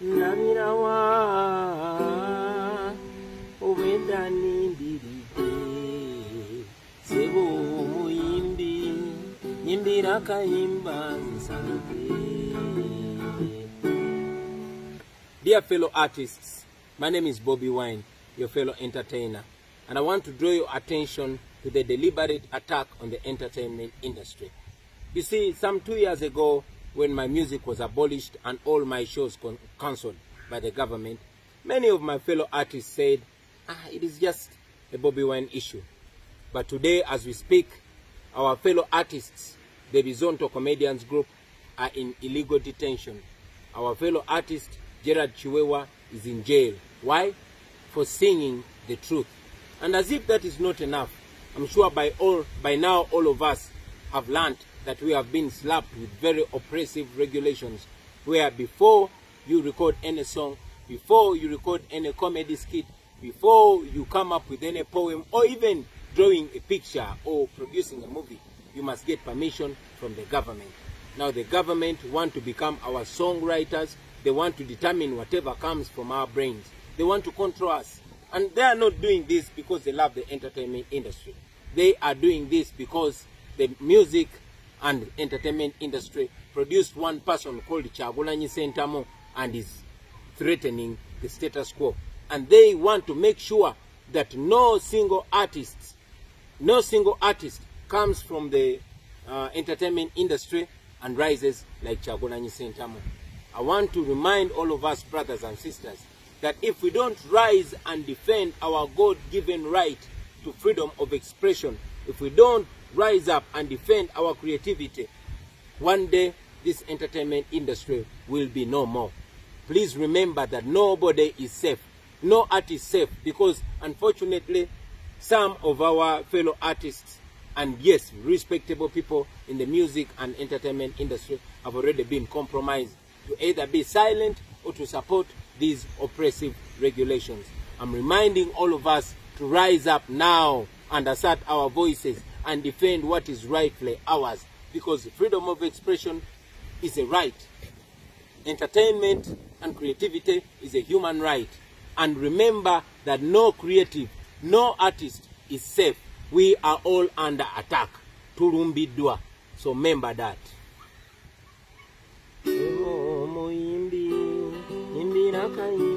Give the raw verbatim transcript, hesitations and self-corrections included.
Namirawa Owenda nimbiride Sebo muimbi Nimbira kaimba nsante. Dear fellow artists, my name is Bobi Wine, your fellow entertainer, and I want to draw your attention to the deliberate attack on the entertainment industry. You see, some two years ago, when my music was abolished and all my shows cancelled by the government, many of my fellow artists said, ah, it is just a Bobi Wine issue. But today, as we speak, our fellow artists, the Bizonto Comedians Group, are in illegal detention. Our fellow artist, Gerald Chiwewa, is in jail. Why? For singing the truth. And as if that is not enough, I'm sure by, all, by now all of us have learned that we have been slapped with very oppressive regulations, where before you record any song, before you record any comedy skit, before you come up with any poem, or even drawing a picture or producing a movie, you must get permission from the government. Now the government want to become our songwriters. They want to determine whatever comes from our brains. They want to control us. And they are not doing this because they love the entertainment industry. They are doing this because the music and entertainment industry produced one person called Chagulanyi Sentamu, and is threatening the status quo. And they want to make sure that no single artist, no single artist comes from the uh, entertainment industry and rises like Chagulanyi Sentamu. I want to remind all of us, brothers and sisters, that if we don't rise and defend our God-given right to freedom of expression, if we don't rise up and defend our creativity, one day this entertainment industry will be no more. Please remember that nobody is safe. No art is safe, because unfortunately some of our fellow artists, and yes, respectable people in the music and entertainment industry, have already been compromised to either be silent or to support these oppressive regulations. I'm reminding all of us to rise up now and assert our voices and defend what is rightfully ours, because freedom of expression is a right. Entertainment and creativity is a human right. And remember that no creative, no artist is safe. We are all under attack. Turumbi dua. So remember that. Okay.